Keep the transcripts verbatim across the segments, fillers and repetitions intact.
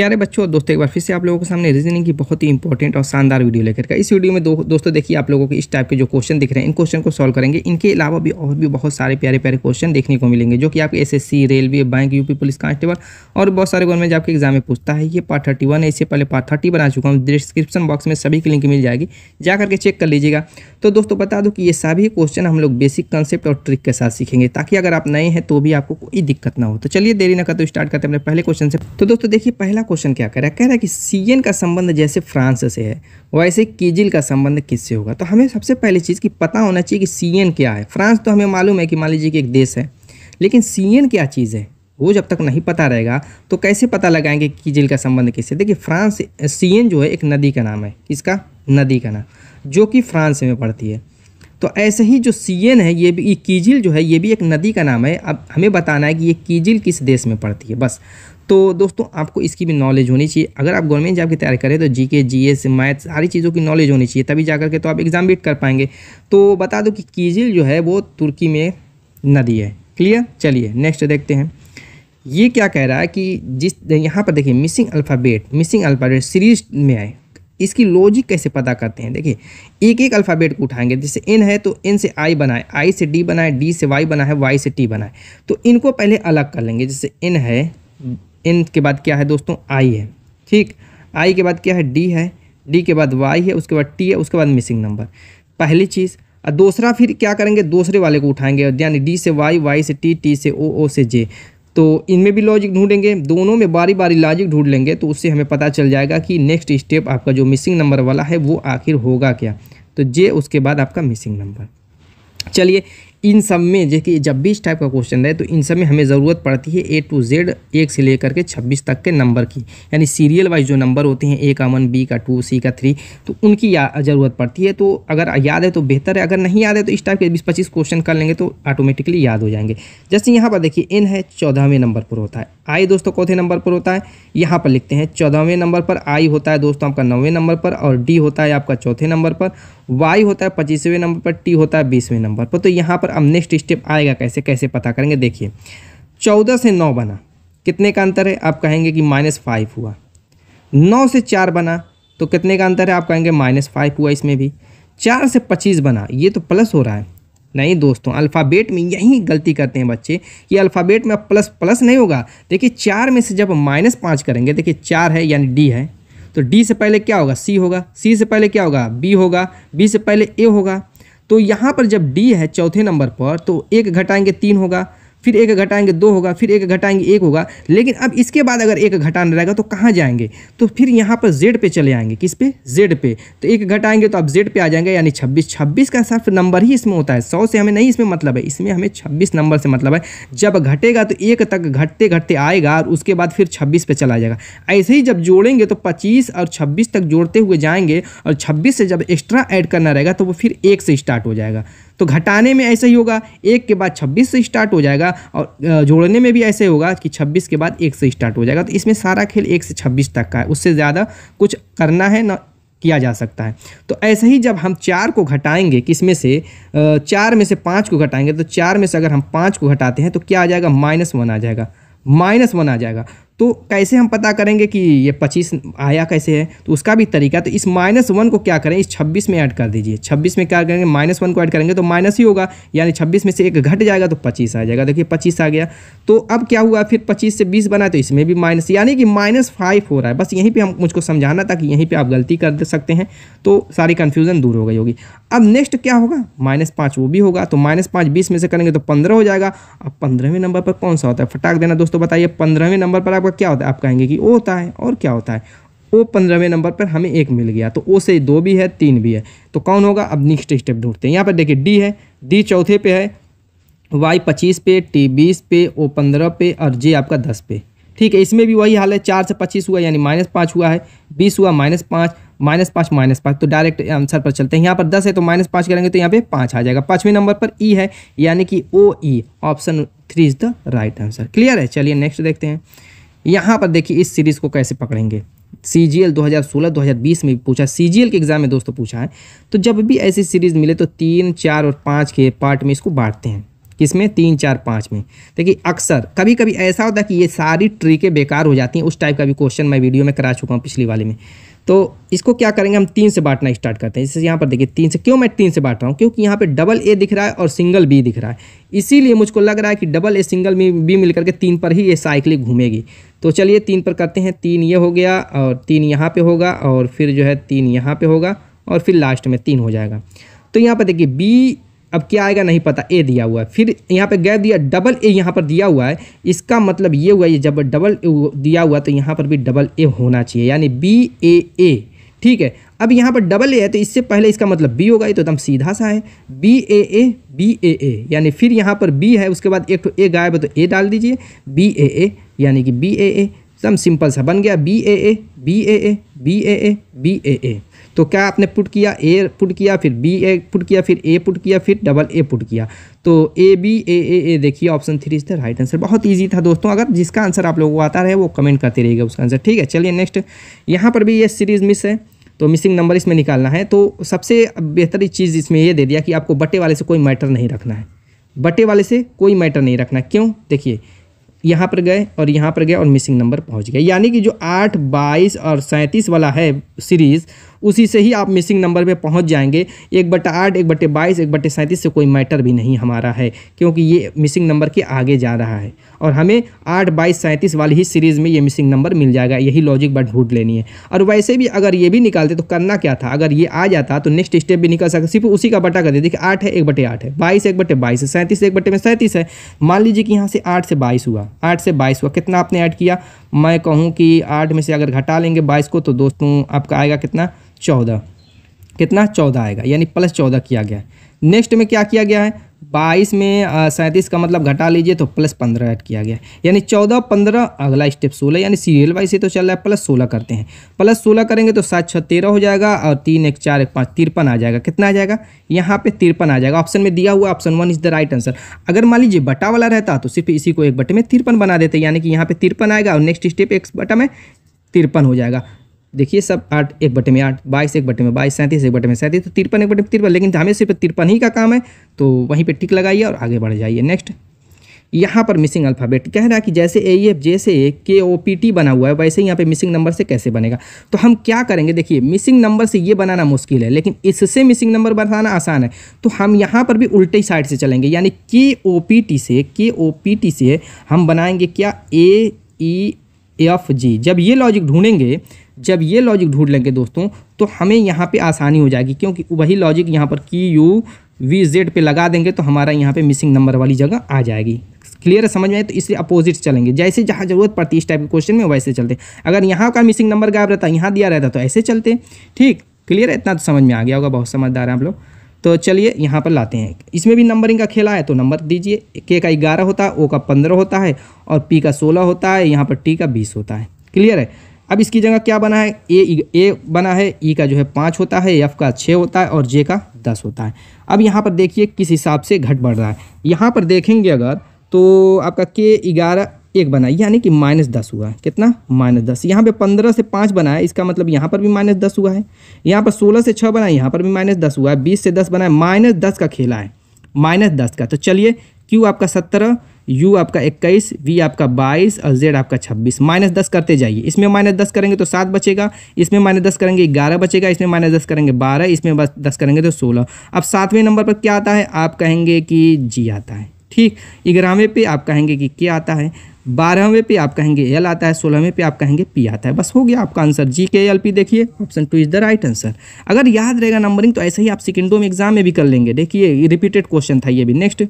प्यारे बच्चों दोस्तों, एक बार फिर से आप लोगों के सामने रीजनिंग की बहुत ही इंपॉर्टेंट और शानदार वीडियो लेकर का इस वीडियो में दो, दोस्तों देखिए आप लोगों को इस टाइप के जो क्वेश्चन दिख रहे हैं इन क्वेश्चन को सॉल्व करेंगे। इनके अलावा भी और भी बहुत सारे प्यारे प्यारे क्वेश्चन देखने को मिलेंगे जो कि आपके SSC, railway, bank, UP police constable और बहुत सारे गवर्नमेंट जॉब के एग्जाम में पूछता है। ये पार्ट थर्टी वन है, इससे पहले पार्ट थर्टी बना चुका हूँ, डिस्क्रिप्शन बॉक्स में सभी की लिंक मिल जाएगी, जा करके चेक कर लीजिएगा। तो दोस्तों बता दूँ कि ये सभी क्वेश्चन हम लोग बेसिक कंसेप्ट और ट्रिक के साथ सीखेंगे ताकि अगर आप नए हैं तो भी आपको कोई दिक्कत ना हो। तो चलिए देरी ना करते स्टार्ट करते हैं अपने पहले क्वेश्चन से। तो दोस्तों देखिए पहला क्वेश्चन क्या कह रहा है, कह रहा है कि सीएन का संबंध जैसे फ्रांस से है वैसे केजीएल का संबंध किससे होगा। तो हमें सबसे पहली चीज़ की पता होना चाहिए कि सीएन क्या है। फ्रांस तो हमें मालूम है कि मान लीजिए कि एक देश है, लेकिन सीएन क्या चीज़ है वो जब तक नहीं पता रहेगा तो कैसे पता लगाएंगे कि केजीएल का संबंध किससे। देखिए फ्रांस सीएन जो है एक नदी का नाम है, इसका नदी का नाम जो कि फ्रांस में पड़ती है। तो ऐसे ही जो सीएन है ये भी केजीएल जो है ये भी एक नदी का नाम है। अब हमें बताना है कि ये केजीएल किस देश में पड़ती है बस। तो दोस्तों आपको इसकी भी नॉलेज होनी चाहिए। अगर आप गवर्नमेंट जॉब की तैयारी करें तो जीके, जीएस, मैथ्स सारी चीज़ों की नॉलेज होनी चाहिए, तभी जाकर के तो आप एग्ज़ाम बीट कर पाएंगे। तो बता दो कि केजीएल जो है वो तुर्की में नदी है। क्लियर, चलिए नेक्स्ट देखते हैं। ये क्या कह रहा है कि जिस यहाँ पर देखिए missing alphabet, missing alphabet series में आए, इसकी लॉजिक कैसे पता करते हैं। देखिए एक एक अल्फ़ाबेट को उठाएंगे, जैसे एन है तो एन से आई बनाए, आई से डी बनाए, डी से वाई बनाए, वाई से टी बनाए। तो इनको पहले अलग कर लेंगे, जैसे एन है, एन के बाद क्या है दोस्तों आई है, ठीक, आई के बाद क्या है डी है, डी के बाद वाई है, उसके बाद टी है, उसके बाद मिसिंग नंबर, पहली चीज़। और दूसरा फिर क्या करेंगे दूसरे वाले को उठाएंगे, यानी डी से वाई, वाई से टी, टी से ओ, ओ से जे। तो इनमें भी लॉजिक ढूंढेंगे, दोनों में बारी बारी लॉजिक ढूंढ लेंगे तो उससे हमें पता चल जाएगा कि नेक्स्ट स्टेप आपका जो मिसिंग नंबर वाला है वो आखिर होगा क्या। तो जे उसके बाद आपका मिसिंग नंबर। चलिए इन सब में देखिए जब भी इस टाइप का क्वेश्चन रहे तो इन सब में हमें ज़रूरत पड़ती है ए टू जेड, एक से लेकर के छब्बीस तक के नंबर की, यानी सीरियल वाइज जो नंबर होते हैं ए का वन, बी का टू, सी का थ्री, तो उनकी ज़रूरत पड़ती है। तो अगर याद है तो बेहतर है, अगर नहीं याद है तो इस टाइप के बीस पच्चीस क्वेश्चन कर लेंगे तो ऑटोमेटिकली याद हो जाएंगे। जैसे यहाँ पर देखिए एन है चौदहवें नंबर पर होता है, आई दोस्तों चौथे नंबर पर होता है, यहाँ पर लिखते हैं चौदहवें नंबर पर आई होता है दोस्तों आपका नौवें नंबर पर, और डी होता है आपका चौथे नंबर पर, वाई होता है पच्चीसवें नंबर पर, टी होता है बीसवें नंबर पर। तो यहाँ पर अब नेक्स्ट स्टेप आएगा कैसे, कैसे पता करेंगे। देखिए चौदह से नौ बना, कितने का अंतर है, आप कहेंगे कि माइनस फाइव हुआ। नौ से चार बना तो कितने का अंतर है, आप कहेंगे माइनस फाइव हुआ। इसमें भी चार से पच्चीस बना, ये तो प्लस हो रहा है। नहीं दोस्तों अल्फ़ाबेट में यही गलती करते हैं बच्चे, ये अल्फ़ाबेट में अब प्लस प्लस नहीं होगा। देखिए चार में से जब माइनस पाँच करेंगे, देखिए चार है यानी डी है, तो डी से पहले क्या होगा सी होगा, सी से पहले क्या होगा बी होगा, बी से पहले ए होगा। तो यहाँ पर जब डी है चौथे नंबर पर तो एक घटाएंगे तीन होगा, फिर एक घटाएंगे दो होगा, फिर एक घटाएंगे एक होगा। लेकिन अब इसके बाद अगर एक घटाना रहेगा तो कहाँ जाएंगे, तो फिर यहाँ पर जेड पे चले आएंगे। किस पे, जेड पे। तो एक घटाएंगे तो आप जेड पे आ जाएंगे, यानी छब्बीस। छब्बीस का सिर्फ नंबर ही इसमें होता है, सौ से हमें नहीं इसमें मतलब है, इसमें हमें छब्बीस नंबर से मतलब है। जब घटेगा तो एक तक घटते घटते आएगा और उसके बाद फिर छब्बीस पे चला जाएगा। ऐसे ही जब जोड़ेंगे तो पच्चीस और छब्बीस तक जोड़ते हुए जाएंगे, और छब्बीस से जब एक्स्ट्रा ऐड करना रहेगा तो वो फिर एक से स्टार्ट हो जाएगा। तो घटाने में ऐसे ही होगा, एक के बाद छब्बीस से स्टार्ट हो जाएगा, और जोड़ने में भी ऐसे होगा कि छब्बीस के बाद एक से स्टार्ट हो जाएगा। तो इसमें सारा खेल एक से छब्बीस तक का है, उससे ज़्यादा कुछ करना है ना किया जा सकता है। तो ऐसे ही जब हम चार को घटाएंगे, किस में से, चार में से पाँच को घटाएंगे, तो चार में से अगर हम पाँच को घटाते हैं तो क्या आ जाएगा, माइनस वन आ जाएगा, माइनस वन आ जाएगा। तो कैसे हम पता करेंगे कि ये पच्चीस आया कैसे है, तो उसका भी तरीका। तो इस माइनस वन को क्या करें, इस छब्बीस में ऐड कर दीजिए। छब्बीस में क्या करेंगे, माइनस वन को ऐड करेंगे तो माइनस ही होगा, यानी छब्बीस में से एक घट जाएगा तो पच्चीस आ जाएगा। देखिए पच्चीस आ गया। तो अब क्या हुआ, फिर पच्चीस से बीस बना तो इसमें भी माइनस, यानी कि माइनस फाइव हो रहा है। बस यहीं पर हम मुझको समझाना था कि यहीं पर आप गलती कर सकते हैं, तो सारी कन्फ्यूज़न दूर हो गई होगी। अब नेक्स्ट क्या होगा, माइनस पाँच वो भी होगा, तो माइनस पाँच बीस में से करेंगे तो पंद्रह हो जाएगा। अब पंद्रहवें नंबर पर कौन सा होता है, फटाक देना दोस्तों बताइए। पंद्रहवें नंबर पर क्या होता है, आप कहेंगे कि ओ होता है, और क्या होता है ओ। पंद्रहवें नंबर पर हमें एक मिल गया, तो ओ से दो भी है तीन भी है, तो कौन होगा। अब नेक्स्ट स्टेप ढूंढते हैं। यहाँ पर देखिए डी है, डी चौथे पे है, वाई पच्चीस पे, टी बीस पे, ओ पंद्रह पे, और जे आपका दस पे। ठीक है, इसमें भी वही हाल है, चार से पच्चीस हुआ यानी माइनस पाँच हुआ है, बीस हुआ माइनस पाँच, माइनस पाँच माइनस पाँच, तो डायरेक्ट आंसर पर चलते हैं। यहाँ पर दस है तो माइनस पाँच करेंगे तो यहाँ पे पाँच आ जाएगा। पाँचवें नंबर पर ई है, यानी कि O E, option three is the right answer. Clear है, चलिए नेक्स्ट देखते हैं। यहाँ पर देखिए इस सीरीज़ को कैसे पकड़ेंगे, सीजीएल दो हज़ार सोलह दो हज़ार बीस में पूछा, सीजीएल के एग्ज़ाम में दोस्तों पूछा है। तो जब भी ऐसी सीरीज़ मिले तो तीन, चार और पाँच के पार्ट में इसको बांटते हैं। किसमें, तीन चार पाँच में। देखिए अक्सर कभी कभी ऐसा होता है कि ये सारी ट्रिकें बेकार हो जाती हैं, उस टाइप का भी क्वेश्चन मैं वीडियो में करा चुका हूँ पिछली वाले में। तो इसको क्या करेंगे, हम तीन से बांटना स्टार्ट करते हैं। जैसे यहाँ पर देखिए तीन से, क्यों मैं तीन से बांट रहा हूँ, क्योंकि यहाँ पे डबल ए दिख रहा है और सिंगल बी दिख रहा है, इसीलिए मुझको लग रहा है कि डबल ए सिंगल बी मिलकर के तीन पर ही ये साइकिल घूमेगी। तो चलिए तीन पर करते हैं, तीन ये हो गया और तीन यहाँ पर होगा और फिर जो है तीन यहाँ पर होगा और फिर लास्ट में तीन हो जाएगा। तो यहाँ पर देखिए बी अब क्या आएगा नहीं पता, ए दिया हुआ है, फिर यहाँ पे गैप दिया, डबल ए यहाँ पर दिया हुआ है, इसका मतलब ये हुआ ये जब डबल ए दिया हुआ तो यहाँ पर भी डबल ए होना चाहिए, यानी बी ए ए, ठीक है। अब यहाँ पर डबल ए है तो इससे पहले इसका मतलब बी होगा, ये तो एकदम सीधा सा है, B A A B A ए, यानी फिर यहाँ पर बी है, उसके बाद एक तो ए गायब है तो ए डाल दीजिए, बी ए ए यानी कि बी ए ए, एकदम सिंपल सा बन गया, B A A B A A B A A B A A. तो क्या आपने पुट किया, ए पुट किया, फिर बी ए पुट किया, फिर ए पुट किया, फिर डबल ए पुट किया, तो ए बी ए ए ए, देखिए option three is the right answer. बहुत इजी था दोस्तों, अगर जिसका आंसर आप लोगों को आता रहे वो कमेंट करते रहिएगा उसका आंसर, ठीक है। चलिए नेक्स्ट, यहाँ पर भी ये सीरीज मिस है तो मिसिंग नंबर इसमें निकालना है। तो सबसे बेहतरीन चीज़ इसमें यह दे दिया कि आपको बटे वाले से कोई मैटर नहीं रखना है, बटे वाले से कोई मैटर नहीं रखना, क्यों, देखिए यहाँ पर गए और यहाँ पर गए और मिसिंग नंबर पहुँच गए, यानी कि जो आठ बाईस और सैंतीस वाला है सीरीज़ उसी से ही आप मिसिंग नंबर पे पहुंच जाएंगे। एक बटा आठ, एक बटे बाईस, एक बटे सैंतीस से कोई मैटर भी नहीं हमारा है, क्योंकि ये मिसिंग नंबर के आगे जा रहा है और हमें आठ बाईस सैंतीस वाली ही सीरीज़ में ये मिसिंग नंबर मिल जाएगा, यही लॉजिक बट ढूंढ लेनी है। और वैसे भी अगर ये भी निकालते तो करना क्या था, अगर ये आ जाता तो नेक्स्ट स्टेप भी निकल सकता, सिर्फ उसी का बटा कर देते कि आठ है एक बटे आठ है, बाईस एक बटे बाईस है, सैंतीस एक बटे में सैंतीस है। मान लीजिए कि यहाँ से आठ से बाईस हुआ, आठ से बाईस हुआ, कितना आपने ऐड किया, मैं कहूँ कि आठ में से अगर घटा लेंगे बाईस को तो दोस्तों आपका आएगा कितना, चौदह, कितना चौदह आएगा, यानी प्लस चौदह किया गया। नेक्स्ट में क्या किया गया है, बाईस में सैंतीस का मतलब घटा लीजिए तो प्लस पंद्रह ऐड किया गया, यानी चौदह पंद्रह, अगला स्टेप सोलह, यानी सीरियल वाइज से तो चल रहा है, प्लस सोलह करते हैं, प्लस सोलह करेंगे तो सात छः तेरह हो जाएगा और तीन एक चार एक पाँच तिरपन आ जाएगा, कितना आ जाएगा यहाँ पे तिरपन आ जाएगा, ऑप्शन में दिया हुआ option one is the right answer. अगर मान लीजिए बटा वाला रहता तो सिर्फ इसी को एक बटे में तिरपन बना देते, यानी कि यहाँ पर तिरपन आएगा और नेक्स्ट स्टेप एक बटा में तिरपन हो जाएगा। देखिए सब आठ एक बटे में आठ, बाईस एक बटे में बाईस, सैंतीस एक बटे में सैंतीस, तो तिरपन एक बटे में तिरपन, लेकिन हमें सिर्फ तिरपन ही का काम है, तो वहीं पे टिक लगाइए और आगे बढ़ जाइए। नेक्स्ट, यहाँ पर मिसिंग अल्फ़ाबेट कह रहा है कि जैसे ए एफ जे से के ओ पी टी बना हुआ है, वैसे ही यहाँ पे मिसिंग नंबर से कैसे बनेगा। तो हम क्या करेंगे, देखिए मिसिंग नंबर से ये बनाना मुश्किल है लेकिन इससे मिसिंग नंबर बनाना आसान है, तो हम यहाँ पर भी उल्टे साइड से चलेंगे, यानी के ओ पी टी से के ओ पी टी से हम बनाएंगे क्या, ए ई एफ जी। जब ये लॉजिक ढूंढेंगे जब ये लॉजिक ढूंढ लेंगे दोस्तों तो हमें यहाँ पे आसानी हो जाएगी, क्योंकि वही लॉजिक यहाँ पर की यू वी जेड पे लगा देंगे तो हमारा यहाँ पे मिसिंग नंबर वाली जगह आ जाएगी। क्लियर है, समझ में आए, तो इसलिए अपोजिट चलेंगे, जैसे जहाँ जरूरत पड़ती इस टाइप के क्वेश्चन में वैसे चलते, अगर यहाँ का मिसिंग नंबर गायब रहता यहाँ दिया रहता तो ऐसे चलते। ठीक, क्लियर है, इतना तो समझ में आ गया होगा, बहुत समझदार हैं आप लोग। तो चलिए यहाँ पर लाते हैं, इसमें भी नंबरिंग का खेला है तो नंबर दीजिए, के का ग्यारह होता है, ओ का पंद्रह होता है और पी का सोलह होता है, यहाँ पर टी का बीस होता है। क्लियर है, अब इसकी जगह क्या बना है, ए ए बना है, ई का जो है पाँच होता है, एफ का छः होता है और जे का दस होता है। अब यहाँ पर देखिए किस हिसाब से घट बढ़ रहा है, यहाँ पर देखेंगे अगर तो आपका के ग्यारह एक बना यानी कि माइनस दस हुआ है, कितना माइनस दस, यहाँ पे पंद्रह से पाँच बना है इसका मतलब यहाँ पर भी माइनस दस हुआ है, यहाँ पर सोलह से छः बना है यहाँ पर भी माइनस दस हुआ है, बीस से दस बना है, माइनस दस का खेला है, माइनस दस का। तो चलिए क्यू आपका सत्रह, U आपका इक्कीस, V आपका बाईस और Z आपका छब्बीस, माइनस दस करते जाइए, इसमें माइनस दस करेंगे तो सात बचेगा, इसमें माइनस दस करेंगे ग्यारह बचेगा, इसमें माइनस दस करेंगे बारह, इसमें बस दस करेंगे तो सोलह। अब सातवें नंबर पर क्या आता है, आप कहेंगे कि G आता है, ठीक, ग्यारहवें पे आप कहेंगे कि K आता है, बारहवें पे आप कहेंगे L आता है, सोलहवें पे आप कहेंगे P आता है, बस हो गया आपका answer G K L P. देखिए option two is the right answer. अगर याद रहेगा नंबरिंग तो ऐसे ही आप सेकेंडो में एग्जाम में भी कर लेंगे। देखिए रिपीटेड क्वेश्चन था ये भी। नेक्स्ट,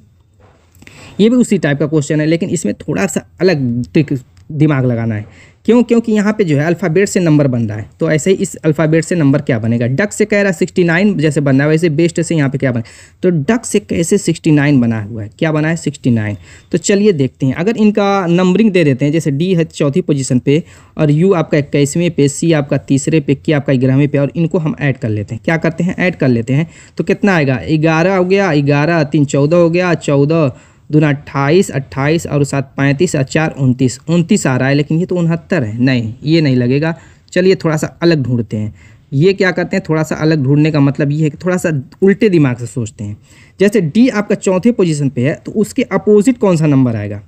ये भी उसी टाइप का क्वेश्चन है लेकिन इसमें थोड़ा सा अलग ट्रिक दिमाग लगाना है। क्यों? क्योंकि यहाँ पे जो है अल्फ़ाबेट से नंबर बन रहा है तो ऐसे ही इस अल्फ़ाबेट से नंबर क्या बनेगा। डक से कह रहा है उनहत्तर जैसे बन रहा है, वैसे बेस्ट से यहाँ पे क्या बना, तो डक से कैसे उनहत्तर बना हुआ है, क्या बना है उनहत्तर। तो चलिए देखते हैं। अगर इनका नंबरिंग दे देते हैं जैसे डी है चौथी पोजीशन पे और यू आपका इक्कीसवें पे, सी आपका तीसरे पे, के आपका ग्यारहवें पे और इनको हम ऐड कर लेते हैं। क्या करते हैं, ऐड कर लेते हैं तो कितना आएगा, ग्यारह हो गया, ग्यारह तीन चौदह हो गया, चौदह दूना अट्ठाईस, अट्ठाईस और सात पैंतीस और चार उनतीस, उनतीस आ रहा है लेकिन ये तो उनहत्तर है, नहीं ये नहीं लगेगा। चलिए थोड़ा सा अलग ढूंढते हैं। ये क्या करते हैं, थोड़ा सा अलग ढूंढने का मतलब ये है कि थोड़ा सा उल्टे दिमाग से सोचते हैं। जैसे डी आपका चौथे पोजीशन पे है तो उसके अपोजिट कौन सा नंबर आएगा,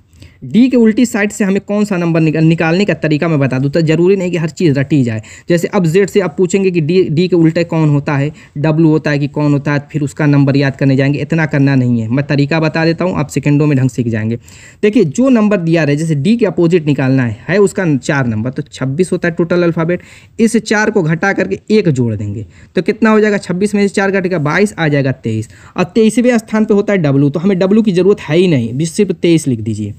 डी के उल्टी साइड से हमें कौन सा नंबर निकालने का तरीका मैं बता दूँ। तो ज़रूरी नहीं कि हर चीज़ रटी जाए। जैसे अब जेड से आप पूछेंगे कि डी डी के उल्टे कौन होता है, डब्ल्यू होता है कि कौन होता है, फिर उसका नंबर याद करने जाएंगे, इतना करना नहीं है। मैं तरीका बता देता हूँ, आप सेकंडों में ढंग सीख जाएंगे। देखिए जो नंबर दिया रहे, जैसे डी के अपोजिट निकालना है, है उसका चार नंबर, तो छब्बीस होता है टोटल अल्फ़ाबेट। इस चार को घटा करके एक जोड़ देंगे तो कितना हो जाएगा, छब्बीस में से चार घटेगा बाईस, आ जाएगा तेईस। और तेईसवें स्थान पर होता है डब्ल्यू, तो हमें डब्ल्यू की ज़रूरत है ही नहीं, सिर्फ तेईस लिख दीजिए।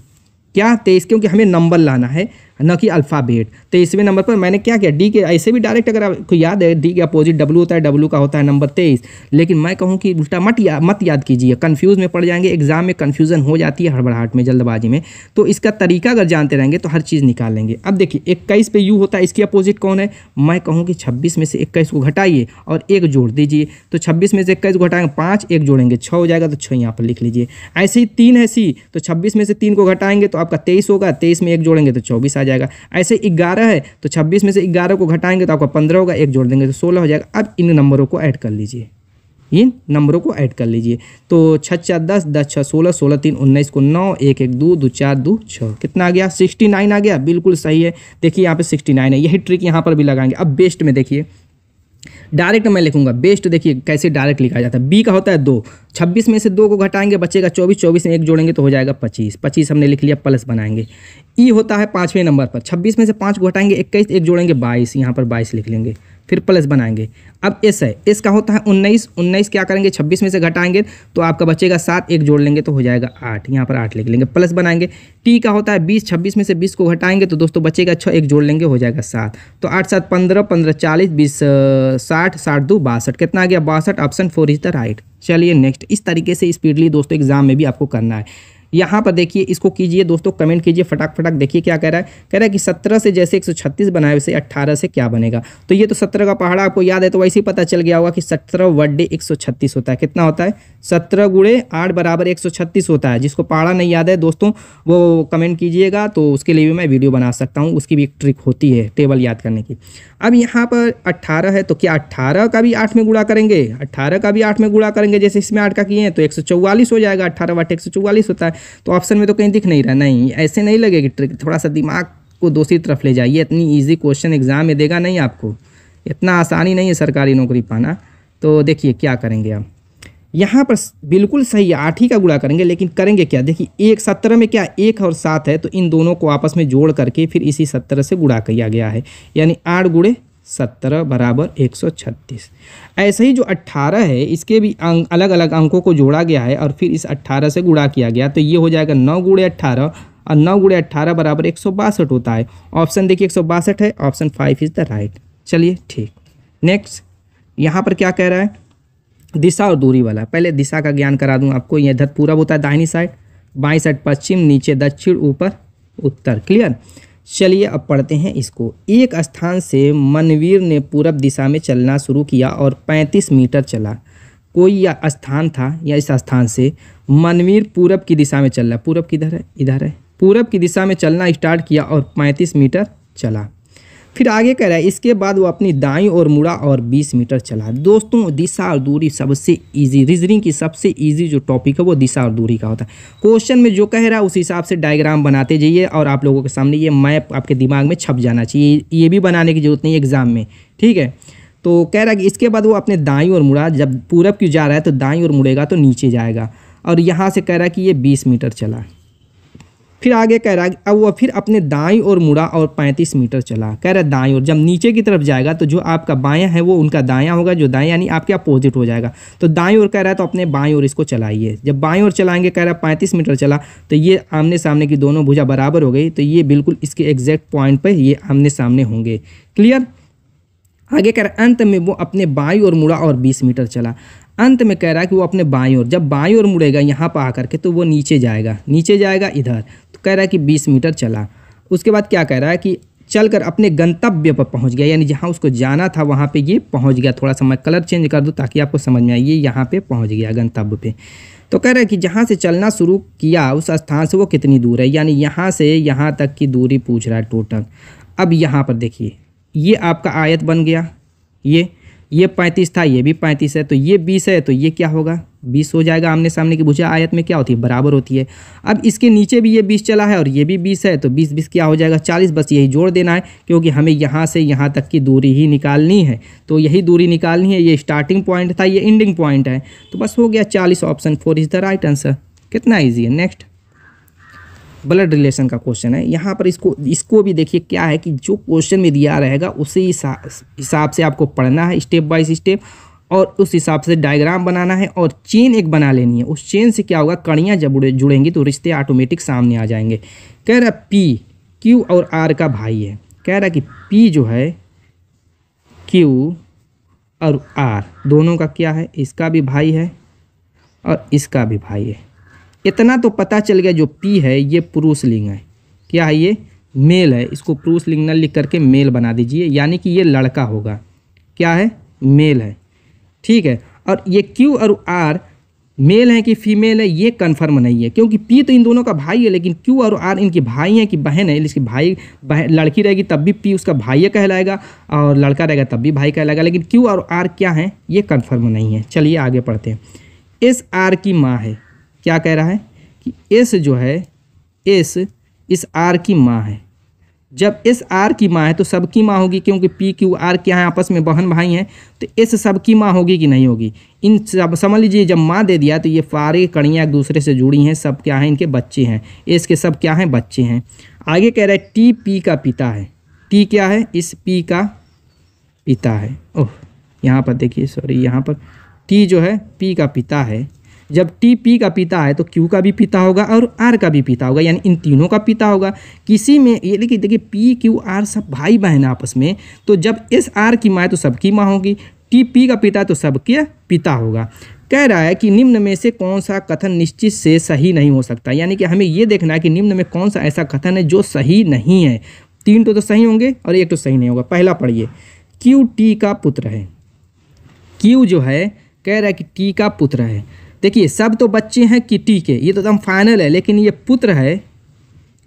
क्या तेईस, क्योंकि हमें नंबर लाना है न कि अल्फ़ाबेट। तेईसवें नंबर पर मैंने क्या किया, डी के ऐसे भी डायरेक्ट, अगर आपको याद है डी के अपोजिट डब्ल्यू होता है, डब्ल्यू का होता है नंबर तेईस। लेकिन मैं कहूँ कि उल्टा मत या, मत याद कीजिए, कन्फ्यूज़ में पड़ जाएंगे। एग्जाम में कन्फ्यूज़न हो जाती है हड़बड़ाहट में, जल्दबाजी में। तो इसका तरीका अगर जानते रहेंगे तो हर चीज़ निकाल लेंगे। अब देखिए इक्कीस पे यू होता है, इसकी अपोजिट कौन है, मैं कहूँ कि छब्बीस में से इक्कीस को घटाइए और एक जोड़ दीजिए। तो छब्बीस में से इक्कीस को घटाएंगे पाँच, एक जोड़ेंगे छः हो जाएगा, तो छः यहाँ पर लिख लीजिए। ऐसे ही तीन है सी, तो छब्बीस में से तीन को घटाएंगे तो आपका तेईस होगा, तेईस में एक जोड़ेंगे तो चौबीस आ जाएगा। ऐसे ग्यारह है, तो छब्बीस में से ग्यारह को घटाएंगे तो आपका पंद्रह होगा, एक जोड़ देंगे तो सोलह हो जाएगा। अब इन नंबरों को ऐड कर लीजिए, इन नंबरों को ऐड कर लीजिए। तो छः चार दस, दस छः सोलह, सोलह तीन उन्नीस को नौ, एक एक दो, दो चार दो छः, कितना आ गया, सिक्सटी नाइन आ गया, बिल्कुल सही है। देखिए यहाँ पे सिक्सटी नाइन है, यही ट्रिक यहाँ पर भी लगाएंगे। अब बेस्ट में देखिए, डायरेक्ट मैं लिखूंगा बेस्ट, देखिए कैसे डायरेक्ट लिखा जाता है। बी का होता है दो, छब्बीस में से दो को घटाएंगे बचेगा चौबीस, चौबीस में एक जोड़ेंगे तो हो जाएगा पच्चीस, पच्चीस हमने लिख लिया, प्लस बनाएंगे। ई होता है पाँचवें नंबर पर, छब्बीस में से पाँच को घटाएंगे इक्कीस, एक जोड़ेंगे बाईस, यहाँ पर बाईस लिख लेंगे, फिर प्लस बनाएंगे। अब एस है, एस का होता है उन्नीस, उन्नीस क्या करेंगे, छब्बीस में से घटाएंगे तो आपका बचेगा सात, एक जोड़ लेंगे तो हो जाएगा आठ, यहाँ पर आठ लिख लेंगे, प्लस बनाएंगे। टी का होता है बीस, छब्बीस में से बीस को घटाएंगे तो दोस्तों बचेगा छः, एक जोड़ लेंगे हो जाएगा सात, तो आठ सात पंद्रह, पंद्रह चालीस, बीस साठ, साठ दो बासठ, कितना आ गया बासठ। Option four is the right. चलिए नेक्स्ट, इस तरीके से स्पीडली दोस्तों एग्जाम में भी आपको करना है। यहाँ पर देखिए इसको कीजिए दोस्तों, कमेंट कीजिए फटाक फटाक। देखिए क्या कह रहा है, कह रहा है कि सत्रह से जैसे एक सौ छत्तीस बनाए वैसे अट्ठारह से क्या बनेगा। तो ये तो सत्रह का पहाड़ा आपको याद है, तो वैसे ही पता चल गया होगा कि सत्रह वड्डे एक सौ छत्तीस होता है। कितना होता है, सत्रह गुड़े आठ बराबर एक सौ छत्तीस होता है। जिसको पहाड़ा नहीं याद है दोस्तों वो कमेंट कीजिएगा, तो उसके लिए भी मैं वीडियो बना सकता हूँ, उसकी भी एक ट्रिक होती है टेबल याद करने की। अब यहाँ पर अट्ठारह है, तो क्या अट्ठारह का भी आठ में गुड़ा करेंगे, अट्ठारह का भी आठ में गुड़ा करेंगे, जैसे इसमें आठ का किए हैं तो एक सौ चौवालीस हो जाएगा, अट्ठारह बटे एक सौ चौवालीस होता है। तो ऑप्शन में तो कहीं दिख नहीं रहा, नहीं ऐसे नहीं लगेगी ट्रिक, थोड़ा सा दिमाग को दूसरी तरफ ले जाइए। इतनी इजी क्वेश्चन एग्जाम में देगा नहीं आपको, इतना आसानी नहीं है सरकारी नौकरी पाना। तो देखिए क्या करेंगे आप, यहाँ पर बिल्कुल सही है, आठ ही का गुणा करेंगे। लेकिन करेंगे क्या, देखिए एक सत्रह में क्या एक और सात है, तो इन दोनों को आपस में जोड़ करके फिर इसी सत्रह से गुणा किया गया है, यानी आठ गुणे सत्रह बराबर एक सौ छत्तीस। ऐसे ही जो अट्ठारह है इसके भी अंक अलग अलग अंकों को जोड़ा गया है और फिर इस अट्ठारह से गुणा किया गया, तो ये हो जाएगा नौ गुणे अट्ठारह, और नौ गुणे अट्ठारह बराबर एक सौ बासठ होता है। ऑप्शन देखिए एक सौ बासठ है, option five is the right. चलिए ठीक, नेक्स्ट यहाँ पर क्या कह रहा है, दिशा और दूरी वाला। पहले दिशा का ज्ञान करा दूँ आपको, ये इधर पूरब होता है दाहिनी साइड, बाईं साइड पश्चिम, नीचे दक्षिण, ऊपर उत्तर। क्लियर, चलिए अब पढ़ते हैं इसको। एक स्थान से मनवीर ने पूरब दिशा में चलना शुरू किया और पैंतीस मीटर चला। कोई या स्थान था, या इस स्थान से मनवीर पूरब की दिशा में चल रहा, पूरब किधर है, इधर है, पूरब की दिशा में चलना स्टार्ट किया और पैंतीस मीटर चला। फिर आगे कह रहा है इसके बाद वो अपनी दाईं ओर मुड़ा और बीस मीटर चला। दोस्तों दिशा और दूरी सबसे इजी, रीजनिंग की सबसे इजी जो टॉपिक है वो दिशा और दूरी का होता है। क्वेश्चन में जो कह रहा है उस हिसाब से डायग्राम बनाते जाइए और आप लोगों के सामने ये मैप आपके दिमाग में छप जाना चाहिए, ये भी बनाने की जरूरत नहीं एग्जाम में, ठीक है। तो कह रहा है कि इसके बाद वो अपने दाईं ओर मुड़ा, जब पूरब की जा रहा है तो दाईं ओर मुड़ेगा तो नीचे जाएगा, और यहाँ से कह रहा है कि ये बीस मीटर चला। फिर आगे कह रहा है अब वह फिर अपने दाईं ओर मुड़ा और पैंतीस मीटर चला। कह रहा है दाईं ओर, जब नीचे की तरफ जाएगा तो जो आपका बायां है वो उनका दायां होगा, जो दायां यानी आपके अपोजिट हो जाएगा। तो दाईं ओर कह रहा है तो अपने बाईं ओर इसको चलाइए। जब बाईं ओर चलाएंगे कह रहा है पैंतीस मीटर चला, तो ये आमने सामने की दोनों भुजा बराबर हो गई, तो ये बिल्कुल इसके एग्जैक्ट पॉइंट पर ये आमने सामने होंगे। क्लियर, आगे कह रहा है अंत में वो अपने बाईं ओर मुड़ा और बीस मीटर चला। अंत में कह रहा है कि वो अपने बाईं ओर, जब बाईं ओर मुड़ेगा यहाँ पर आकर के तो वो नीचे जाएगा, नीचे जाएगा इधर, तो कह रहा है कि बीस मीटर चला। उसके बाद क्या कह रहा है कि चलकर अपने गंतव्य पर पहुँच गया, यानी जहाँ उसको जाना था वहाँ पे ये पहुँच गया। थोड़ा सा मैं कलर चेंज कर दूँ ताकि आपको समझ में आए, ये यहाँ पे पहुँच गया गंतव्य पे। तो कह रहा है कि जहाँ से चलना शुरू किया उस स्थान से वो कितनी दूर है, यानी यहाँ से यहाँ तक की दूरी पूछ रहा है टोटल। अब यहाँ पर देखिए ये आपका आयत बन गया, ये ये पैंतीस था, ये भी पैंतीस है, तो ये बीस है, तो ये क्या होगा, बीस हो जाएगा। आमने सामने की भुजा आयत में क्या होती है, बराबर होती है। अब इसके नीचे भी ये बीस चला है और ये भी बीस है, तो बीस बीस क्या हो जाएगा, चालीस। बस यही जोड़ देना है, क्योंकि हमें यहाँ से यहाँ तक की दूरी ही निकालनी है, तो यही दूरी निकालनी है। ये स्टार्टिंग पॉइंट था, ये एंडिंग पॉइंट है, तो बस हो गया चालीस। Option four is the right answer. कितना ईजी है। नेक्स्ट ब्लड रिलेशन का क्वेश्चन है। यहाँ पर इसको इसको भी देखिए क्या है कि जो क्वेश्चन में दिया रहेगा उसी हिसाब से आपको पढ़ना है, स्टेप बाय स्टेप, और उस हिसाब से डायग्राम बनाना है और चेन एक बना लेनी है। उस चेन से क्या होगा, कड़ियाँ जब जुड़ेंगी तो रिश्ते ऑटोमेटिक सामने आ जाएंगे। कह रहा पी क्यू और आर का भाई है। कह रहा कि पी जो है क्यू और आर दोनों का क्या है, इसका भी भाई है और इसका भी भाई है। इतना तो पता चल गया जो पी है ये पुरुष लिंग है, क्या है ये मेल है। इसको पुरुष लिंग न लिख करके मेल बना दीजिए, यानी कि ये लड़का होगा, क्या है मेल है, ठीक है। और ये क्यू और आर मेल है कि फीमेल है ये कन्फर्म नहीं है, क्योंकि पी तो इन दोनों का भाई है, लेकिन क्यू और आर इनके भाई हैं कि बहन है। इसकी भाई बहन लड़की रहेगी तब भी पी उसका भाई कहलाएगा, और लड़का रहेगा तब भी भाई कहलाएगा, लेकिन क्यू और आर क्या हैं ये कन्फर्म नहीं है। चलिए आगे पढ़ते हैं। एस आर की माँ है। क्या कह रहा है कि एस जो है, एस इस आर की माँ है। जब एस आर की माँ है तो सबकी माँ होगी, क्योंकि पी क्यू आर क्या है, आपस में बहन भाई हैं, तो एस सबकी माँ होगी कि नहीं होगी। इन सब समझ लीजिए, जब माँ दे दिया तो ये सारे कड़ियाँ एक दूसरे से जुड़ी हैं, सब क्या हैं, इनके बच्चे हैं। एस के सब क्या हैं, बच्चे हैं। आगे कह रहा है टी पी का पिता है। टी क्या है, इस पी का पिता है। ओह यहाँ पर देखिए, सॉरी, यहाँ पर टी जो है पी का पिता है। जब टी पी का पिता है तो क्यू का भी पिता होगा और आर का भी पिता होगा, यानी इन तीनों का पिता होगा। किसी में ये देखिए देखिए पी क्यू आर सब भाई बहन आपस में, तो जब एस आर की माँ है तो सबकी माँ होगी, टी पी का पिता तो सबके पिता होगा। कह रहा है कि निम्न में से कौन सा कथन निश्चित से सही नहीं हो सकता, यानी कि हमें ये देखना है कि निम्न में कौन सा ऐसा कथन है जो सही नहीं है। तीन तो, तो सही होंगे और एक तो सही नहीं होगा। पहला पढ़िए, क्यू टी का पुत्र है। क्यू जो है कह रहा है कि टी का पुत्र है। देखिए सब तो बच्चे हैं कि टी के, ये तो एकदम फाइनल है, लेकिन ये पुत्र है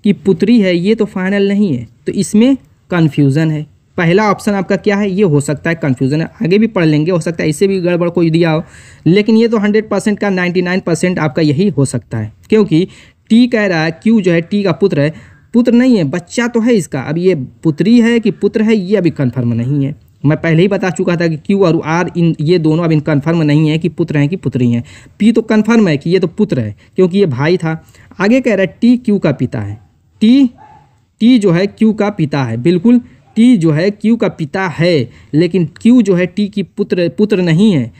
कि पुत्री है ये तो फाइनल नहीं है, तो इसमें कन्फ्यूज़न है। पहला ऑप्शन आपका क्या है, ये हो सकता है कन्फ्यूज़न है, आगे भी पढ़ लेंगे, हो सकता है इससे भी गड़बड़ कोई दिया हो, लेकिन ये तो हंड्रेड परसेंट का नाइन्टी नाइन परसेंट आपका यही हो सकता है, क्योंकि टी कह रहा है क्यू जो है टी का पुत्र है, पुत्र नहीं है, बच्चा तो है इसका। अब ये पुत्री है कि पुत्र है ये अभी कन्फर्म नहीं है। मैं पहले ही बता चुका था कि क्यू और आर इन ये दोनों अब इन कन्फर्म नहीं है कि पुत्र हैं कि पुत्री हैं। पी तो कन्फर्म है कि ये तो पुत्र है, क्योंकि ये भाई था। आगे कह रहा है टी क्यू का पिता है। टी टी जो है क्यू का पिता है, बिल्कुल टी जो है क्यू का पिता है, लेकिन क्यू जो है टी की पुत्र पुत्र नहीं है।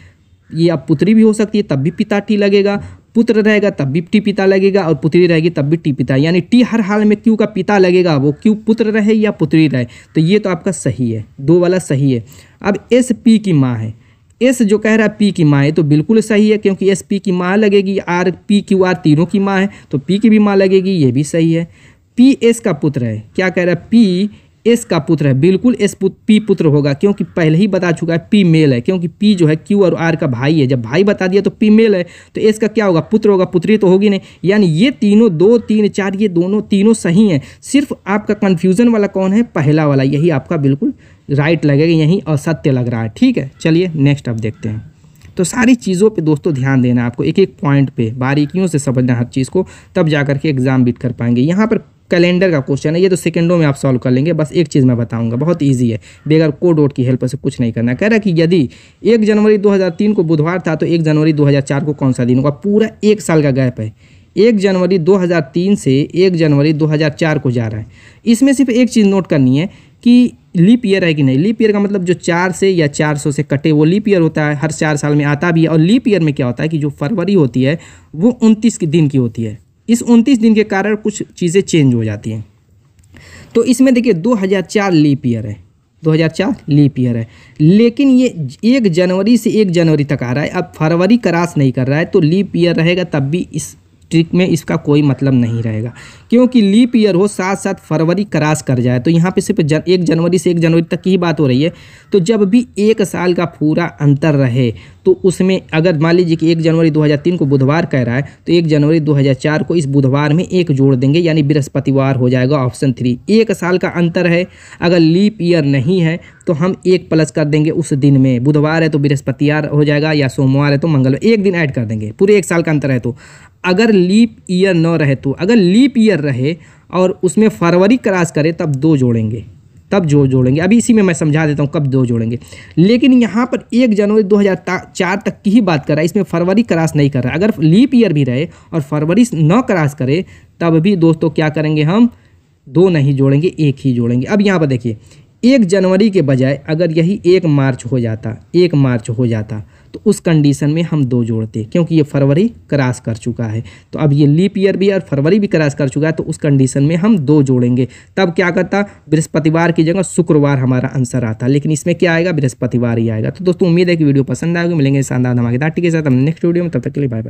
ये अब पुत्री भी हो सकती है, तब भी पिता टी लगेगा, पुत्र रहेगा तब भी टी पिता लगेगा, और पुत्री रहेगी तब भी टी पिता, यानी टी हर हाल में क्यू का पिता लगेगा, वो क्यू पुत्र रहे या पुत्री रहे। तो ये तो आपका सही है, दो वाला सही है। अब एस पी की माँ है। एस जो कह रहा है पी की माँ है तो बिल्कुल सही है, क्योंकि एस पी की माँ लगेगी, आर पी क्यू आर तीनों की माँ है तो पी की भी माँ लगेगी, ये भी सही है। पी एस का पुत्र है। क्या कह रहा है, पी एस का पुत्र है, बिल्कुल एस पी पुत्र होगा, क्योंकि पहले ही बता चुका है पी मेल है, क्योंकि पी जो है क्यू और आर का भाई है। जब भाई बता दिया तो पी मेल है, तो एस का क्या होगा, पुत्र होगा, पुत्री तो होगी नहीं। यानी ये तीनों दो तीन चार ये दोनों तीनों सही हैं, सिर्फ आपका कन्फ्यूज़न वाला कौन है, पहला वाला, यही आपका बिल्कुल राइट लगेगा, यही असत्य लग रहा है। ठीक है, चलिए नेक्स्ट आप देखते हैं। तो सारी चीज़ों पे दोस्तों ध्यान देना, आपको एक एक पॉइंट पे बारीकियों से समझना हर चीज़ को, तब जा करके एग्ज़ाम बीट कर पाएंगे। यहाँ पर कैलेंडर का क्वेश्चन है, ये तो सेकंडों में आप सॉल्व कर लेंगे। बस एक चीज़ मैं बताऊंगा, बहुत इजी है, बगैर कोड वोड की हेल्प से कुछ नहीं करना। कह रहा कि यदि एक जनवरी दो हज़ार तीन को बुधवार था तो एक जनवरी दो हज़ार चार को कौन सा दिन होगा। पूरा एक साल का गैप है, एक जनवरी दो हज़ार तीन से एक जनवरी दो हज़ार चार को जा रहा है। इसमें सिर्फ एक चीज़ नोट करनी है कि लीप ईयर है कि नहीं। लीप ईयर का मतलब जो चार से या चार सौ से कटे वो लीप ईयर होता है, हर चार साल में आता भी है। और लीप ईयर में क्या होता है कि जो फरवरी होती है वो उनतीस दिन की होती है। इस उनतीस दिन के कारण कुछ चीज़ें चेंज हो जाती हैं। तो इसमें देखिए दो हज़ार चार लीप ईयर है, दो हज़ार चार लीप ईयर है, लेकिन ये एक जनवरी से एक जनवरी तक आ रहा है, अब फरवरी क्रॉस नहीं कर रहा है, तो लीप ईयर रहेगा तब भी इस ट्रिक में इसका कोई मतलब नहीं रहेगा, क्योंकि लीप ईयर हो साथ साथ फरवरी क्रॉस कर जाए। तो यहाँ पे सिर्फ जन, एक जनवरी से एक जनवरी तक की ही बात हो रही है। तो जब भी एक साल का पूरा अंतर रहे तो उसमें अगर मान लीजिए कि एक जनवरी दो हज़ार तीन को बुधवार कह रहा है तो एक जनवरी दो हज़ार चार को इस बुधवार में एक जोड़ देंगे, यानी बृहस्पतिवार हो जाएगा ऑप्शन थ्री। एक साल का अंतर है, अगर लीप ईयर नहीं है तो हम एक प्लस कर देंगे उस दिन में। बुधवार है तो बृहस्पतिवार हो जाएगा या सोमवार है तो मंगलवार, एक दिन ऐड कर देंगे। पूरे एक साल का अंतर है तो। अगर लीप ईयर न रहे तो, अगर लीप ईयर रहे और उसमें फरवरी क्रॉस करे तब दो जोड़ेंगे, तब जो जोड़ेंगे। अभी इसी में मैं समझा देता हूँ कब दो जोड़ेंगे। लेकिन यहाँ पर एक जनवरी दो हज़ार चार तक की ही बात कर रहा है, इसमें फरवरी क्रॉस नहीं कर रहा। अगर लीप ईयर भी रहे और फरवरी न क्रॉस करे तब भी दोस्तों क्या करेंगे, हम दो नहीं जोड़ेंगे, एक ही जोड़ेंगे। अब यहाँ पर देखिए, एक जनवरी के बजाय अगर यही एक मार्च हो जाता, एक मार्च हो जाता तो उस कंडीशन में हम दो जोड़ते, क्योंकि ये फरवरी क्रॉस कर चुका है। तो अब ये लीप ईयर भी और फरवरी भी क्रॉस कर चुका है, तो उस कंडीशन में हम दो जोड़ेंगे। तब क्या करता, बृहस्पतिवार की जगह शुक्रवार हमारा आंसर आता, लेकिन इसमें क्या आएगा, बृहस्पतिवार ही आएगा। तो दोस्तों उम्मीद है कि वीडियो पसंद आएगी। मिलेंगे शानदार धमाकेदार टिके साथ हम नेक्स्ट वीडियो में, तब तक के लिए बाय बाय।